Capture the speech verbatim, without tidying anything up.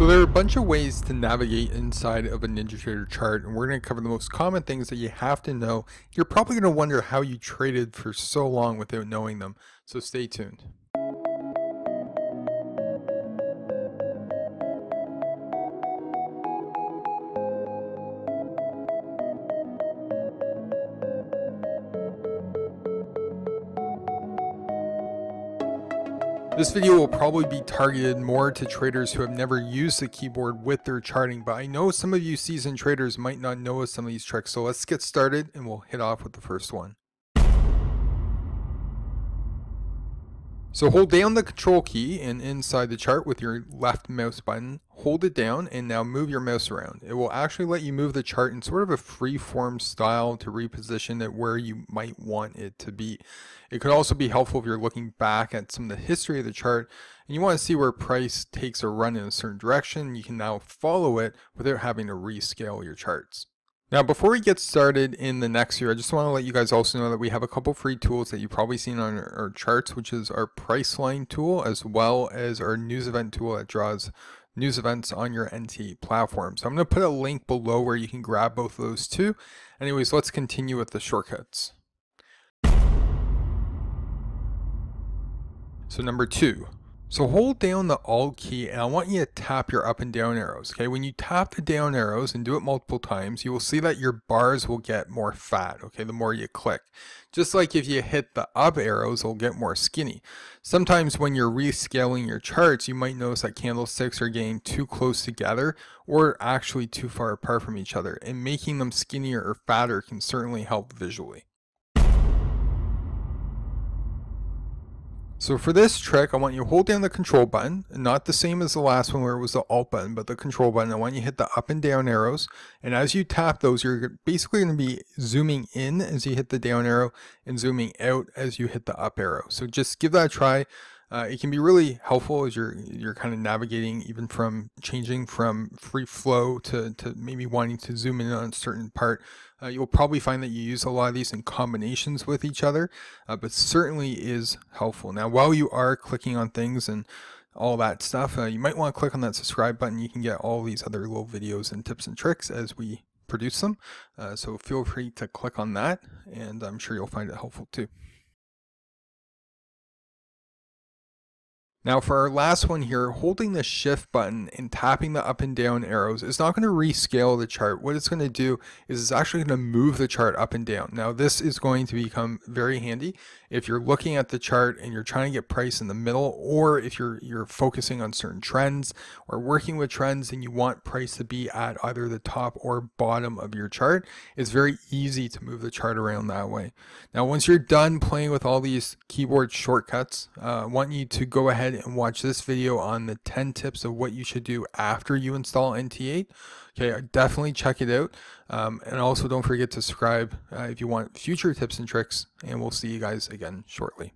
So there are a bunch of ways to navigate inside of a NinjaTrader chart, and we're going to cover the most common things that you have to know. You're probably going to wonder how you traded for so long without knowing them, so stay tuned. This video will probably be targeted more to traders who have never used the keyboard with their charting, but I know some of you seasoned traders might not know some of these tricks, so let's get started and we'll hit off with the first one. So hold down the control key and inside the chart with your left mouse button, hold it down and now move your mouse around. It will actually let you move the chart in sort of a free form style to reposition it where you might want it to be. It could also be helpful if you're looking back at some of the history of the chart and you want to see where price takes a run in a certain direction. You can now follow it without having to rescale your charts. Now, before we get started in the next year, I just want to let you guys also know that we have a couple free tools that you've probably seen on our, our charts, which is our Priceline tool, as well as our news event tool that draws news events on your N T platform. So I'm going to put a link below where you can grab both of those two. Anyways, let's continue with the shortcuts. So number two. So hold down the Alt key and I want you to tap your up and down arrows. Okay, when you tap the down arrows and do it multiple times, you will see that your bars will get more fat, okay, the more you click. Just like if you hit the up arrows, it'll get more skinny. Sometimes when you're rescaling your charts, you might notice that candlesticks are getting too close together or actually too far apart from each other, and making them skinnier or fatter can certainly help visually. So for this trick, I want you to hold down the control button, not the same as the last one where it was the Alt button, but the control button. I want you to hit the up and down arrows. And as you tap those, you're basically going to be zooming in as you hit the down arrow and zooming out as you hit the up arrow. So just give that a try. Uh, it can be really helpful as you're you're kind of navigating, even from changing from free flow to, to maybe wanting to zoom in on a certain part. Uh, you'll probably find that you use a lot of these in combinations with each other, uh, but certainly is helpful. Now, while you are clicking on things and all that stuff, uh, you might want to click on that subscribe button. You can get all these other little videos and tips and tricks as we produce them. Uh, so feel free to click on that, and I'm sure you'll find it helpful too. Now for our last one here, holding the shift button and tapping the up and down arrows is not going to rescale the chart. What it's going to do is it's actually going to move the chart up and down. Now this is going to become very handy if you're looking at the chart and you're trying to get price in the middle, or if you're you're focusing on certain trends or working with trends and you want price to be at either the top or bottom of your chart. It's very easy to move the chart around that way. Now once you're done playing with all these keyboard shortcuts, uh, I want you to go ahead and watch this video on the ten tips of what you should do after you install N T eight. Okay, definitely check it out. Um, and also don't forget to subscribe uh, if you want future tips and tricks, and we'll see you guys again shortly.